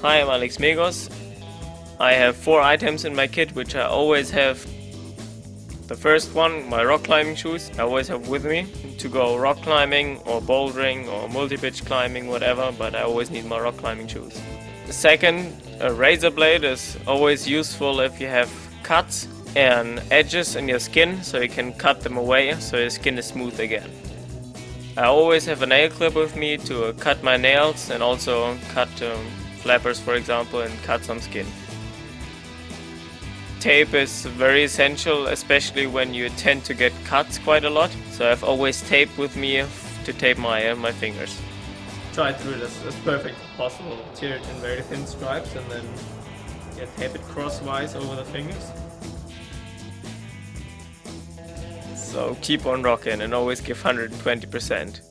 Hi, I'm Alex Megos. I have 4 items in my kit which I always have. The first one, my rock climbing shoes, I always have with me to go rock climbing or bouldering or multi-pitch climbing, whatever, but I always need my rock climbing shoes. The second, a razor blade is always useful if you have cuts and edges in your skin, so you can cut them away so your skin is smooth again. I always have a nail clip with me to cut my nails and also cut flappers, for example, and cut some skin. Tape is very essential, especially when you tend to get cuts quite a lot, so I've always tape with me to tape my fingers. Try through this as perfect as possible, tear it in very thin stripes and then tape it crosswise over the fingers. So keep on rocking and always give 120%.